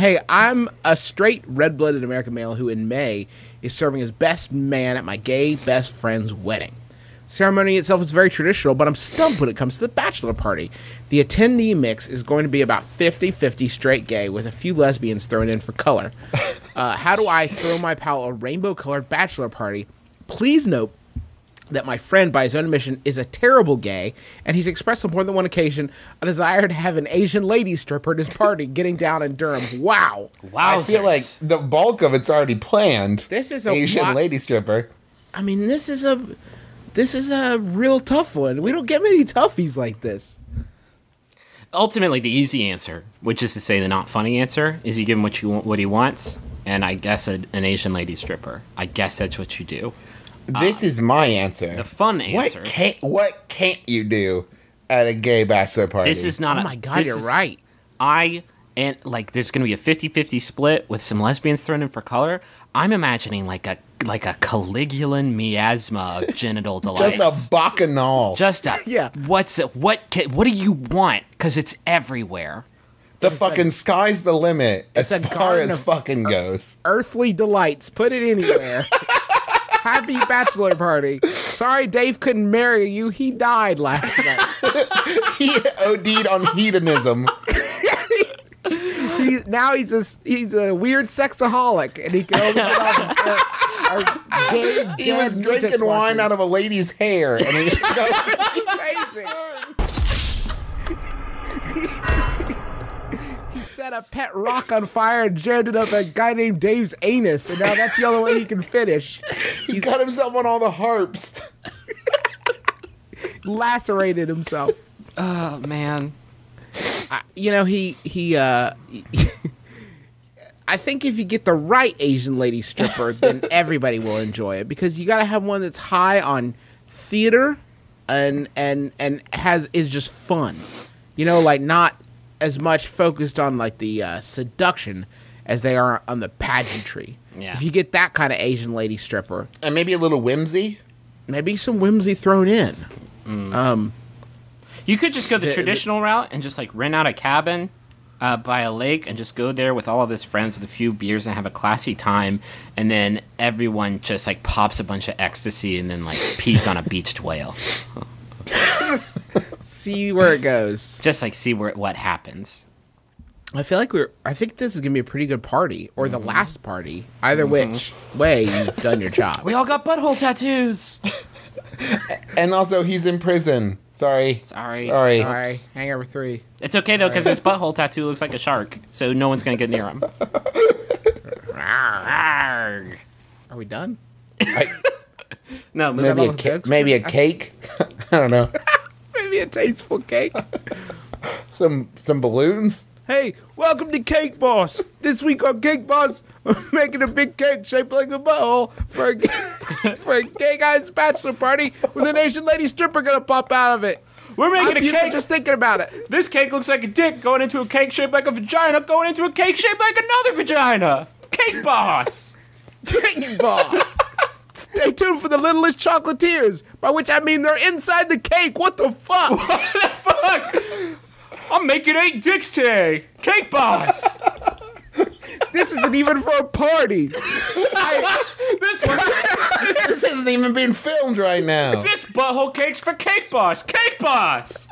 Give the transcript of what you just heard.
hey, I'm a straight red-blooded American male who in May is serving as best man at my gay best friend's wedding. The ceremony itself is very traditional, but I'm stumped when it comes to the bachelor party. The attendee mix is going to be about 50-50 straight gay with a few lesbians thrown in for color. How do I throw my pal a rainbow-colored bachelor party? Please note that my friend, by his own admission, is a terrible gay, and he's expressed on more than one occasion a desire to have an Asian lady stripper at his party getting down in Durham. Wow. Wow. I feel like the bulk of it's already planned. This is a Asian lady stripper. I mean, this is a real tough one. We don't get many toughies like this. Ultimately, the easy answer, which is to say the not funny answer, is you give him what you want, what he wants, and I guess an Asian lady stripper. I guess that's what you do. This is my answer. The fun answer. What can't you do at a gay bachelor party? This is not oh my God, you're right. There's going to be a 50-50 split with some lesbians thrown in for color. I'm imagining like a Caligulan miasma of genital delights. Just a bacchanal. Just a yeah. What do you want? Because it's everywhere. The fucking sky's the limit as far as fucking goes. Earthly delights. Put it anywhere. Happy bachelor party. Sorry Dave couldn't marry you. He died last night. He OD'd on hedonism. He's a weird sexaholic, and he can only get off. He was drinking wine out of a lady's hair, and he He set a pet rock on fire and jammed it up a guy named Dave's anus, and now that's the only way he can finish. He cut himself on all the harps. Lacerated himself. Oh, man. I think if you get the right Asian lady stripper, then everybody will enjoy it, because you got to have one that's high on theater and is just fun, you know, like not as much focused on like the seduction as they are on the pageantry. Yeah. If you get that kind of Asian lady stripper, and maybe a little whimsy, maybe some whimsy thrown in. Mm. You could just go the traditional route and just like rent out a cabin by a lake and just go there with all of his friends with a few beers and have a classy time, and then everyone just like pops a bunch of ecstasy and then like pees on a beached whale. See where it goes. Just like see what happens. I feel like I think this is gonna be a pretty good party, or the last party. Either which way, you've done your job. We all got butthole tattoos. And also, he's in prison. Sorry. Hangover 3. It's okay, though, because his butthole tattoo looks like a shark, so no one's going to get near him. Are we done? No. Maybe a cake? I don't know. Maybe a tasteful cake? Some balloons? Hey, welcome to Cake Boss. This week on Cake Boss, I'm making a big cake shaped like a butthole for a gay guy's bachelor party with an Asian lady stripper gonna pop out of it. We're making a cake. Just thinking about it. This cake looks like a dick going into a cake shaped like a vagina, going into a cake shaped like another vagina. Cake Boss. Cake Boss. Stay tuned for the littlest chocolatiers, by which I mean they're inside the cake. What the fuck? What the fuck? I'm making 8 dicks today. Cake Boss. This isn't even for a party. This isn't even being filmed right now. This butthole cake's for Cake Boss. Cake Boss.